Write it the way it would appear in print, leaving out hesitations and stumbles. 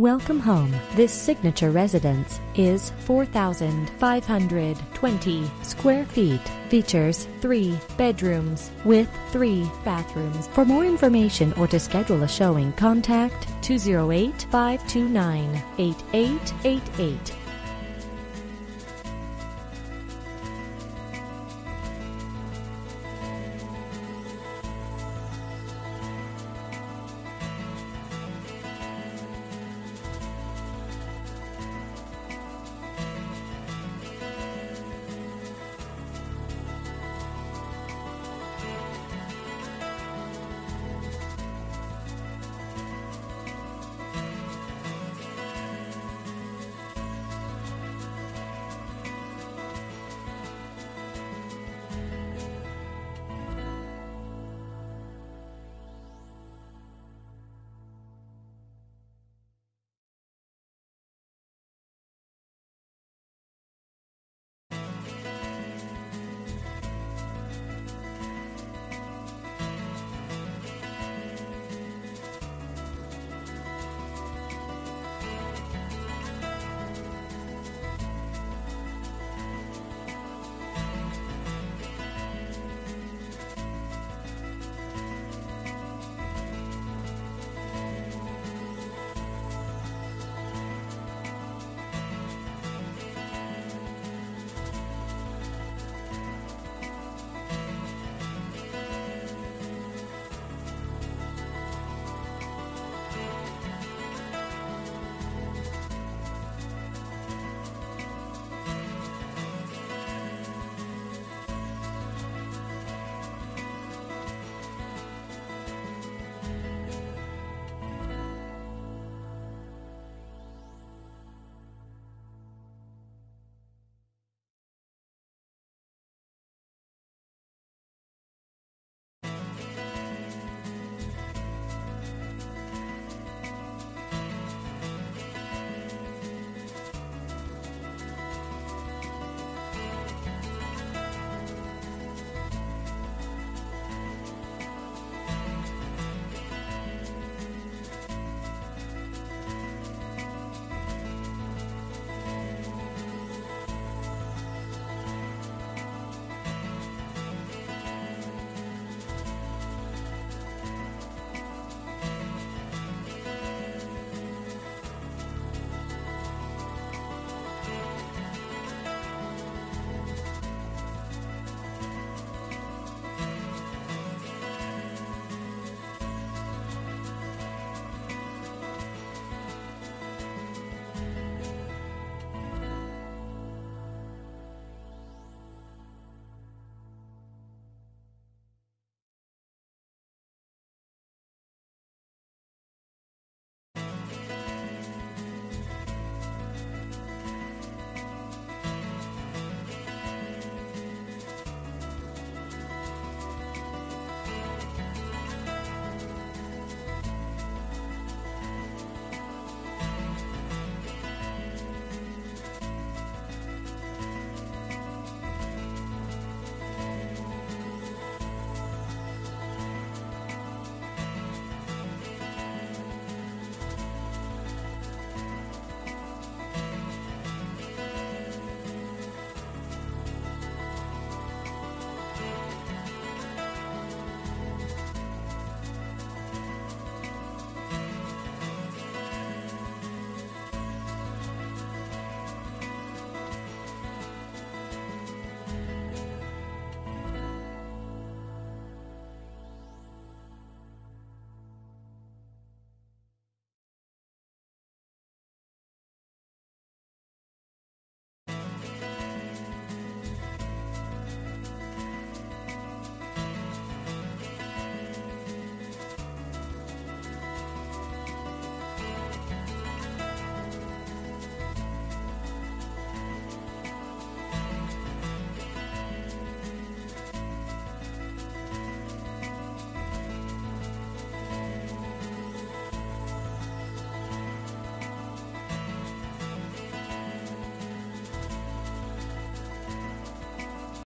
Welcome home. This signature residence is 4,520 square feet. Features 3 bedrooms with 3 bathrooms. For more information or to schedule a showing, contact 208-529-8888.